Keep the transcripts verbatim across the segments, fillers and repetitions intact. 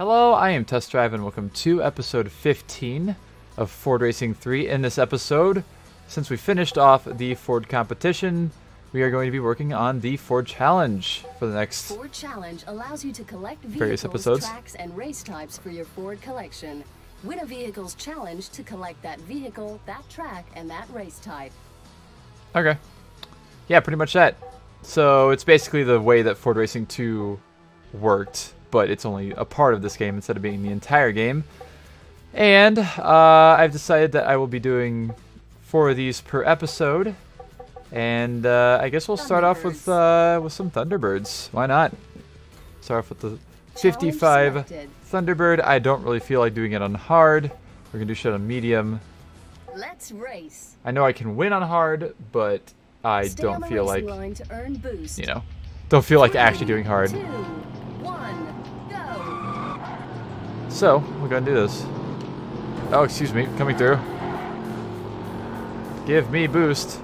Hello, I am Test Drive and welcome to episode fifteen of Ford Racing three. In this episode, since we finished off the Ford competition, we are going to be working on the Ford Challenge for the next Ford Challenge allows you to collect various vehicles, episodes, tracks, and race types for your Ford collection. Win a vehicle's challenge to collect that vehicle, that track, and that race type. Okay. Yeah, pretty much that. So it's basically the way that Ford Racing two worked, but it's only a part of this game instead of being the entire game. And uh, I've decided that I will be doing four of these per episode. And uh, I guess we'll start off with uh, with some Thunderbirds. Why not? Start off with the fifty-five Thunderbird. I don't really feel like doing it on hard. We're going to do shit on medium. Let's race. I know I can win on hard, but I don't feel like, you know, don't feel like actually doing hard. So, we're gonna do this. Oh, excuse me, coming through. Give me boost.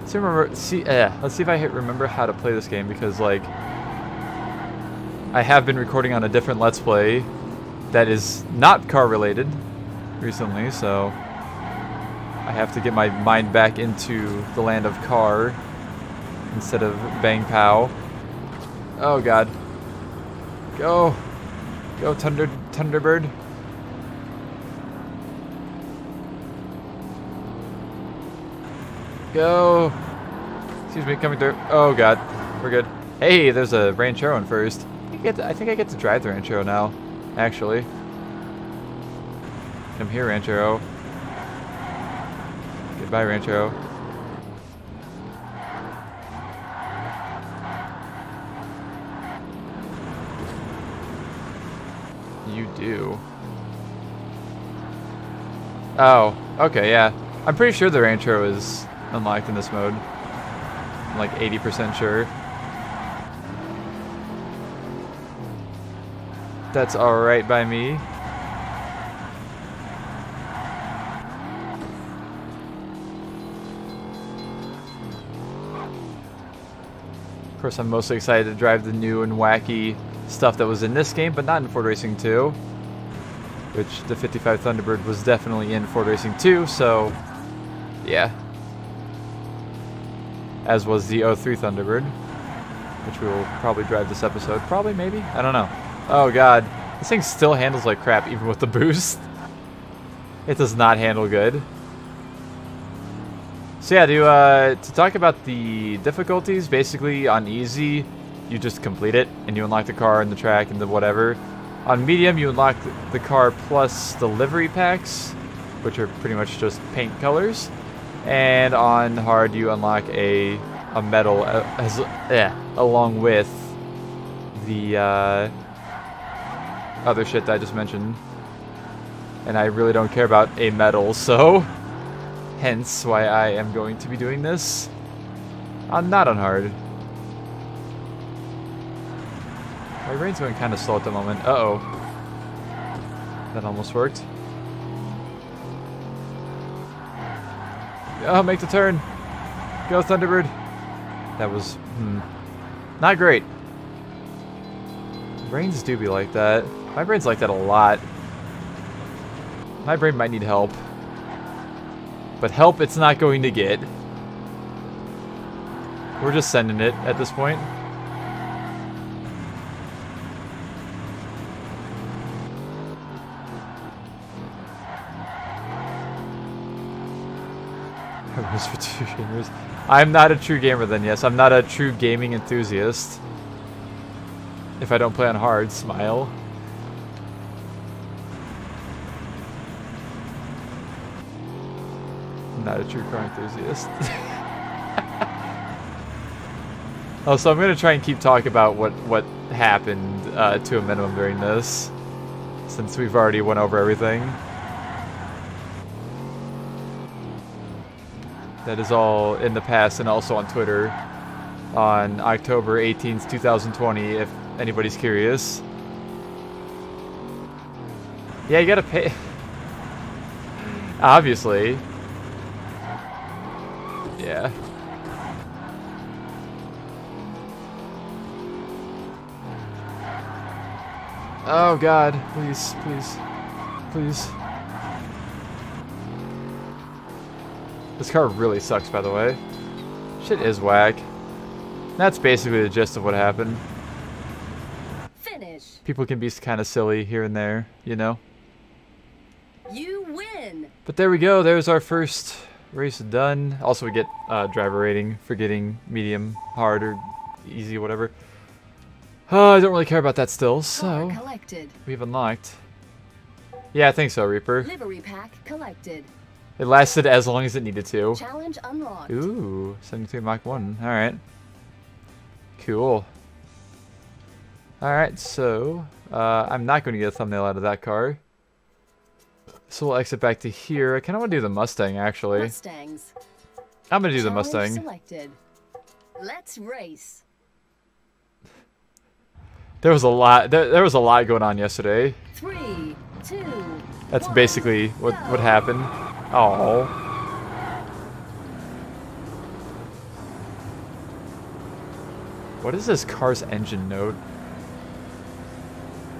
Let's see, remember, see, eh, let's see if I hit remember how to play this game, because, like, I have been recording on a different Let's Play that is not car-related recently, so I have to get my mind back into the land of car instead of bang pow. Oh, God. Go. Go, Thunder, Thunderbird. Go. Excuse me, coming through. Oh, God. We're good. Hey, there's a Ranchero in first. I think I get to, I think I get to drive the Ranchero now, actually. Come here, Ranchero. Goodbye, Ranchero. You do. Oh, okay, yeah. I'm pretty sure the Ranchero is unlocked in this mode. I'm like eighty percent sure. That's alright by me. Of course, I'm mostly excited to drive the new and wacky stuff that was in this game, but not in Ford Racing two, which the fifty-five Thunderbird was definitely in Ford Racing two, so yeah. As was the oh three Thunderbird, which we will probably drive this episode. Probably, maybe? I don't know. Oh, God. This thing still handles like crap, even with the boost. It does not handle good. So yeah, to, uh, to talk about the difficulties, basically on easy, you just complete it, and you unlock the car and the track and the whatever. On medium, you unlock the car plus the livery packs, which are pretty much just paint colors. And on hard, you unlock a a medal as eh, along with the uh, other shit that I just mentioned. And I really don't care about a medal, so hence why I am going to be doing this on not on hard. My brain's going kind of slow at the moment. Uh-oh. That almost worked. Oh, make the turn. Go, Thunderbird. That was hmm, not great. Brains do be like that. My brain's like that a lot. My brain might need help. But help it's not going to get. We're just sending it at this point. For two gamers. I'm not a true gamer then, yes. I'm not a true gaming enthusiast. If I don't play on hard, smile. I'm not a true car enthusiast. Oh, so I'm going to try and keep talking about what, what happened uh, to a minimum during this, since we've already went over everything. That is all in the past and also on Twitter on October eighteenth, two thousand twenty, if anybody's curious. Yeah, you gotta pay. Obviously. Yeah. Oh God, please, please, please. This car really sucks, by the way. Shit is whack. That's basically the gist of what happened. Finish. People can be kind of silly here and there, you know? You win. But there we go. There's our first race done. Also, we get uh, driver rating for getting medium, hard, or easy, whatever. Oh, I don't really care about that still, so we've unlocked. Yeah, I think so, Reaper. Livery pack collected. It lasted as long as it needed to. Challenge unlocked. Ooh, seventy-three Mach one. All right. Cool. All right, so uh, I'm not going to get a thumbnail out of that car. So we'll exit back to here. I kind of want to do the Mustang, actually. Mustangs. I'm going to do the Mustang. Selected. Let's race. There was a lot. There, there was a lot going on yesterday. Three, two. That's one, basically what go. what happened. Oh. What is this car's engine note?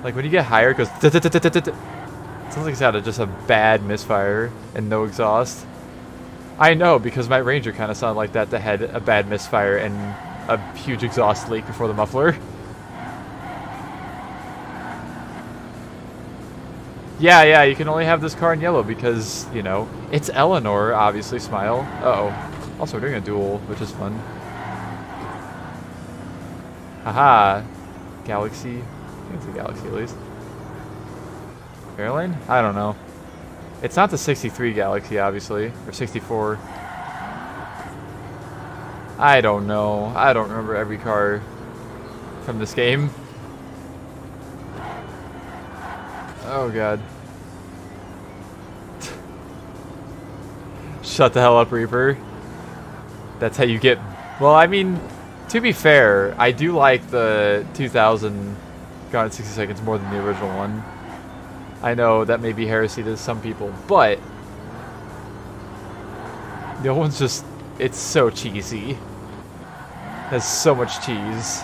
Like when you get higher, it goes. It sounds like it's out of just a bad misfire and no exhaust. I know, because my Ranger kind of sounded like that. That had a bad misfire and a huge exhaust leak before the muffler. Yeah, yeah, you can only have this car in yellow because, you know, it's Eleanor, obviously, smile. Uh-oh. Also, we're doing a duel, which is fun. Haha. Galaxy. I think it's a Galaxy, at least. Fairlane? I don't know. It's not the sixty-three Galaxy, obviously. Or sixty-four. I don't know. I don't remember every car from this game. Oh God. Shut the hell up, Reaper. That's how you get... Well, I mean, to be fair, I do like the two thousand Gone in sixty Seconds more than the original one. I know that may be heresy to some people, but... The old one's just... It's so cheesy. It has so much cheese.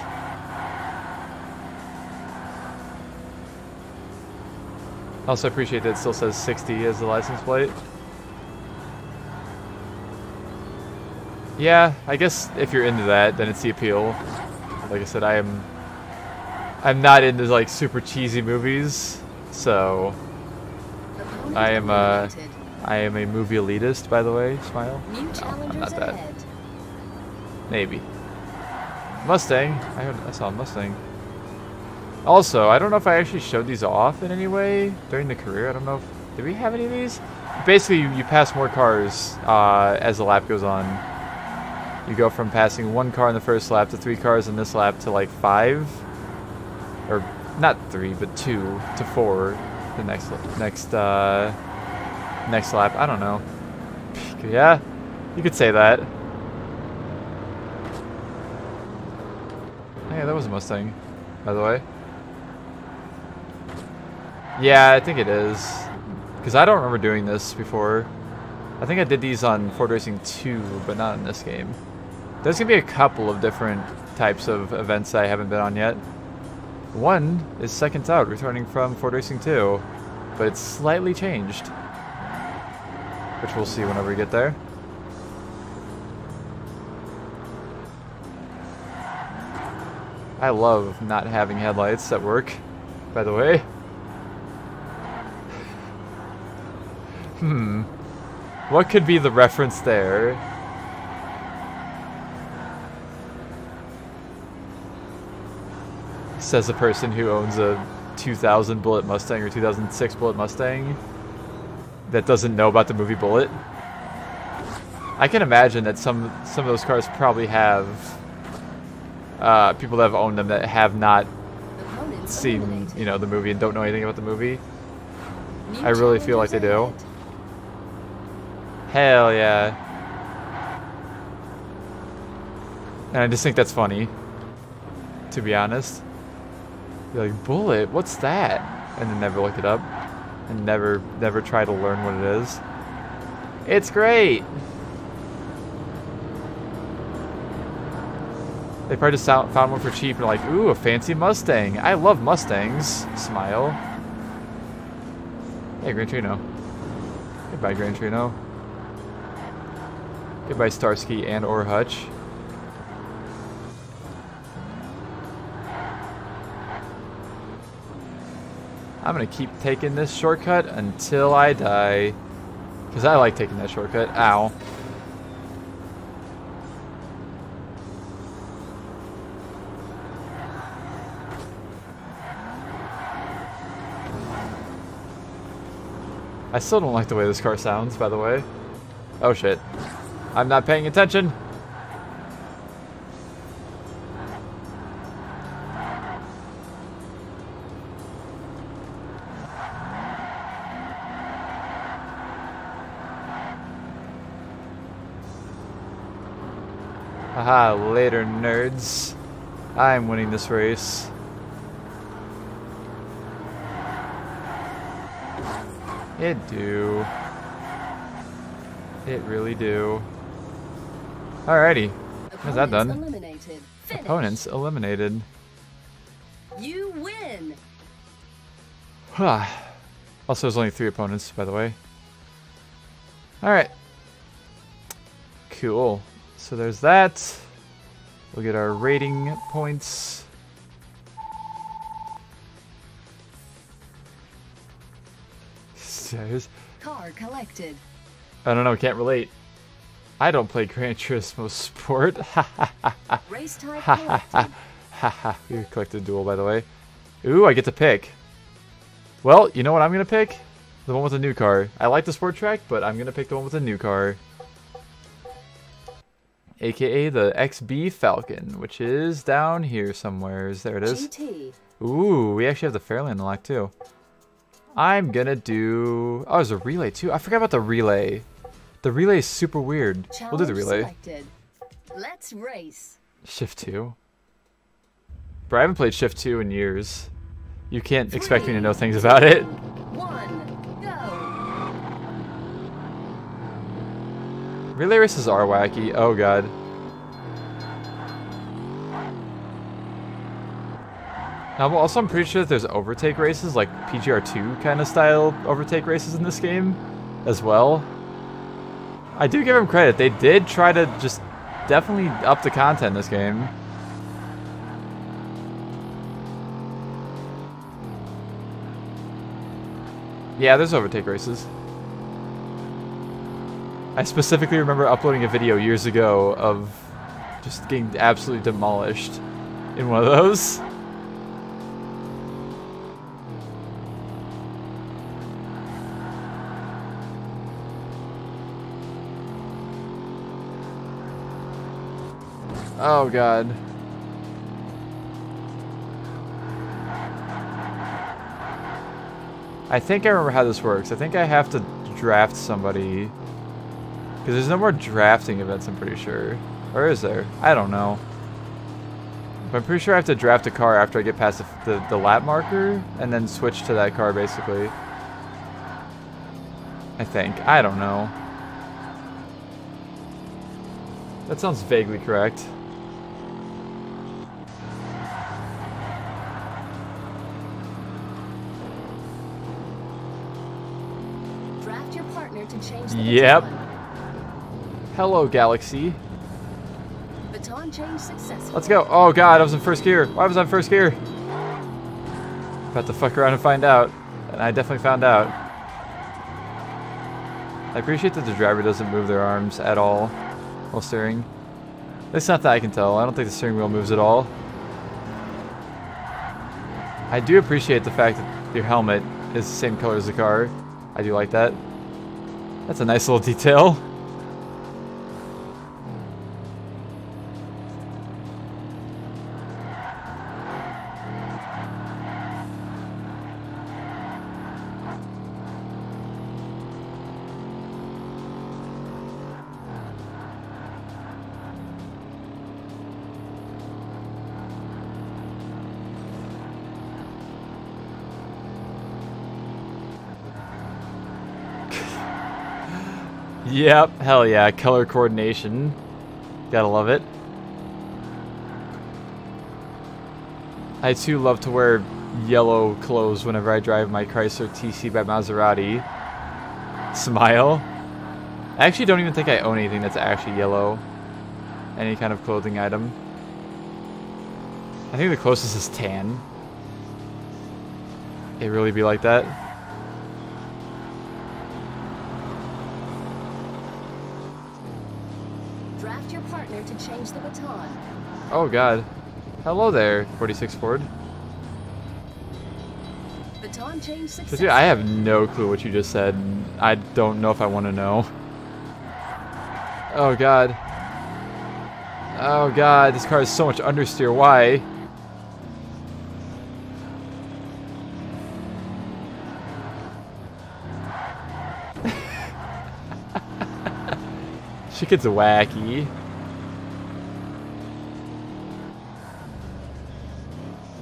Also appreciate that it still says sixty as the license plate. Yeah, I guess if you're into that, then it's the appeal. Like I said, I am... I'm not into, like, super cheesy movies, so... I am a... I am a movie elitist, by the way. Smile. No, I'm not that. Maybe. Mustang. I, heard, I saw a Mustang. Also, I don't know if I actually showed these off in any way during the career. I don't know if... Did we have any of these? Basically, you, you pass more cars uh, as the lap goes on. You go from passing one car in the first lap to three cars in this lap to, like, five. Or, not three, but two to four the next next, uh, next lap. I don't know. Yeah, you could say that. Hey, that was a Mustang, by the way. Yeah, I think it is. Because I don't remember doing this before. I think I did these on Ford Racing two, but not in this game. There's going to be a couple of different types of events that I haven't been on yet. One is seconds out, returning from Ford Racing two. But it's slightly changed. Which we'll see whenever we get there. I love not having headlights at work, by the way. Hmm. What could be the reference there? Says the person who owns a two thousand Bullitt Mustang or two thousand six Bullitt Mustang that doesn't know about the movie Bullitt. I can imagine that some some of those cars probably have uh, people that have owned them that have not seen, you know, the movie and don't know anything about the movie. I really feel like they do. Hell yeah. And I just think that's funny, to be honest. You're like, Bullitt, what's that? And then never look it up. And never, never try to learn what it is. It's great! They probably just found one for cheap and like, ooh, a fancy Mustang. I love Mustangs. Smile. Hey, Gran Torino. Goodbye, Gran Torino. Goodbye, Starsky and/or Hutch. I'm gonna keep taking this shortcut until I die. Because I like taking that shortcut. Ow. I still don't like the way this car sounds, by the way. Oh shit. I'm not paying attention. Haha, later nerds. I'm winning this race. It do. It really do. Alrighty. How's that done? Eliminated. Opponents eliminated. You win. Huh. Also, there's only three opponents, by the way. Alright. Cool. So there's that. We'll get our rating points. Car collected. I don't know, can't relate. I don't play Gran Turismo Sport. Race type collected. We collected duel, by the way. Ooh, I get to pick. Well, you know what I'm going to pick? The one with the new car. I like the sport track, but I'm going to pick the one with the new car. A K A the X B Falcon, which is down here somewhere. There it is. G T. Ooh, we actually have the Fairlane unlocked, too. I'm gonna do... Oh, there's a relay too. I forgot about the relay. The relay is super weird. Challenge we'll do the relay. Selected. Let's race. Shift two. Bro, I haven't played Shift two in years. You can't Three, expect me to know things about it. One, go. Relay races are wacky. Oh god. Now, also, I'm pretty sure that there's overtake races, like P G R two kind of style overtake races in this game as well. I do give them credit. They did try to just definitely up the content in this game. Yeah, there's overtake races. I specifically remember uploading a video years ago of just getting absolutely demolished in one of those. Oh god. I think I remember how this works. I think I have to draft somebody. Because there's no more drafting events, I'm pretty sure. Or is there? I don't know. But I'm pretty sure I have to draft a car after I get past the, the, the lap marker. And then switch to that car, basically. I think. I don't know. That sounds vaguely correct. Yep. Hello, Galaxy. Baton change successful. Let's go. Oh god, I was in first gear. Why was I in first gear? About to fuck around and find out. And I definitely found out. I appreciate that the driver doesn't move their arms at all while steering. At least not that I can tell. I don't think the steering wheel moves at all. I do appreciate the fact that your helmet is the same color as the car. I do like that. That's a nice little detail. Yep, hell yeah, color coordination. Gotta love it. I too love to wear yellow clothes whenever I drive my Chrysler T C by Maserati. Smile. I actually don't even think I own anything that's actually yellow. Any kind of clothing item. I think the closest is tan. It really be like that. Draft your partner to change the baton. Oh god. Hello there, forty-six Ford. Baton change success. Dude, I have no clue what you just said. I don't know if I want to know. Oh god. Oh god, this car has so much understeer. Why? She gets wacky.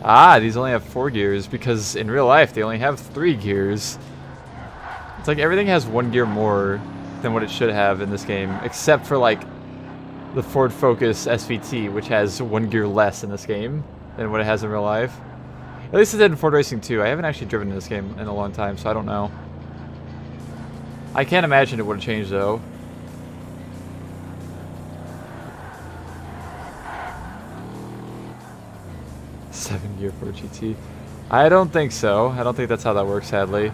Ah, these only have four gears because in real life they only have three gears. It's like everything has one gear more than what it should have in this game, except for like the Ford Focus S V T, which has one gear less in this game than what it has in real life. At least it did in Ford Racing two. I haven't actually driven this game in a long time, so I don't know. I can't imagine it would have changed, though. Seven gear for G T. I don't think so. I don't think that's how that works, sadly.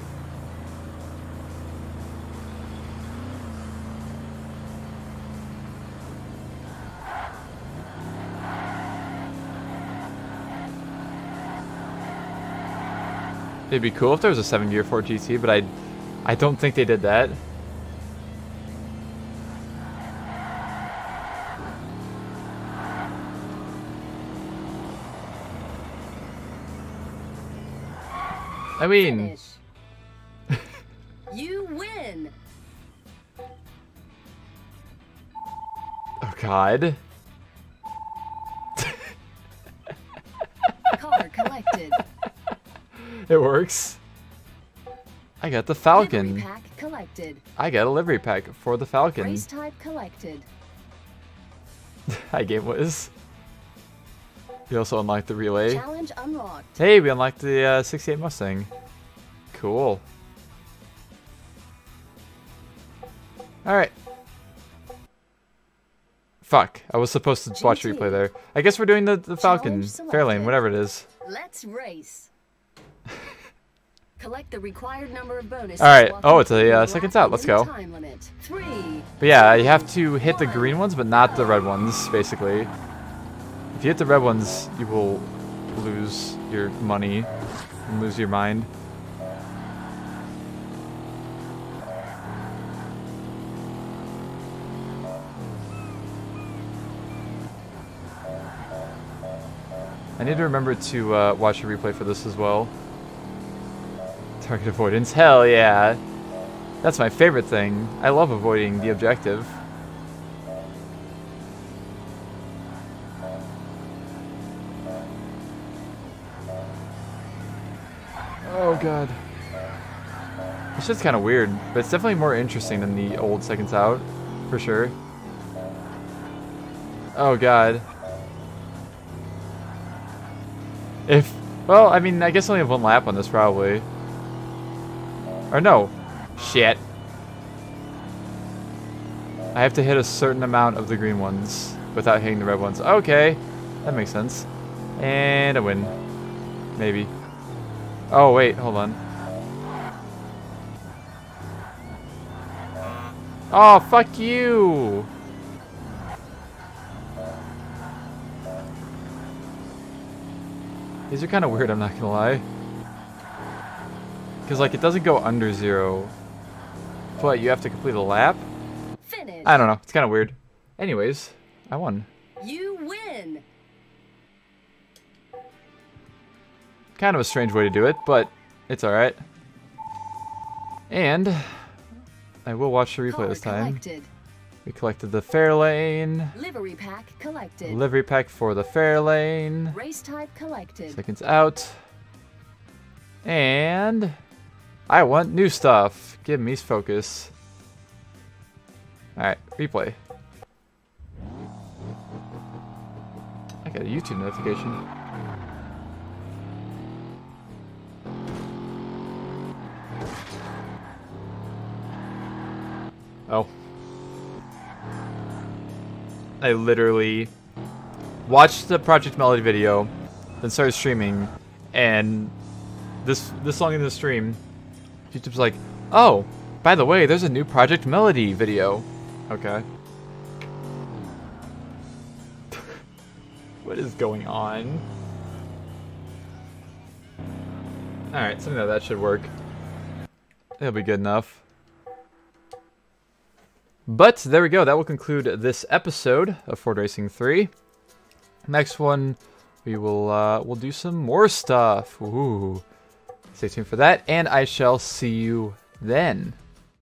It'd be cool if there was a seven-gear Ford G T, but I, I don't think they did that. I mean, you win. Oh God. Car collected. It works. I got the Falcon. Livery pack collected. I got a livery pack for the Falcon. Race type collected. Hi, GameWiz. We also unlocked the relay. Challenge unlocked. Hey, we unlocked the uh, sixty-eight Mustang. Cool. Alright. Fuck. I was supposed to G T. Watch replay there. I guess we're doing the, the Falcon. Fairlane, whatever it is. Let's race. Collect the required number of bonuses. All right. Oh, it's a uh, seconds out. Let's go. Three, but yeah, you have to hit one, the green ones, but not the red ones, basically. If you hit the red ones, you will lose your money and lose your mind. I need to remember to uh, watch a replay for this as well. Target avoidance. Hell yeah. That's my favorite thing. I love avoiding the objective. Oh god. This shit's kind of weird, but it's definitely more interesting than the old Seconds Out, for sure. Oh god. If, well, I mean, I guess I only have one lap on this, probably. Or no. Shit. I have to hit a certain amount of the green ones without hitting the red ones. Okay. That makes sense. And a win. Maybe. Oh, wait. Hold on. Oh, fuck you! These are kind of weird, I'm not gonna lie. Because, like, it doesn't go under zero. But you have to complete a lap? Finish. I don't know. It's kind of weird. Anyways, I won. You win. Kind of a strange way to do it, but it's alright. And I will watch the replay Color this time. Collected. We collected the Fairlane. Livery pack collected. Livery pack for the Fairlane. Race type collected. Seconds out. And I want new stuff. Give me focus. Alright, replay. I got a YouTube notification. Oh. I literally watched the Project Melody video, then started streaming, and this this long in the stream, YouTube's like, oh, by the way, there's a new Project Melody video. Okay. What is going on? Alright, something like that should work. It'll be good enough. But there we go. That will conclude this episode of Ford Racing three. Next one, we will uh, we'll do some more stuff. Ooh. Stay tuned for that, and I shall see you then.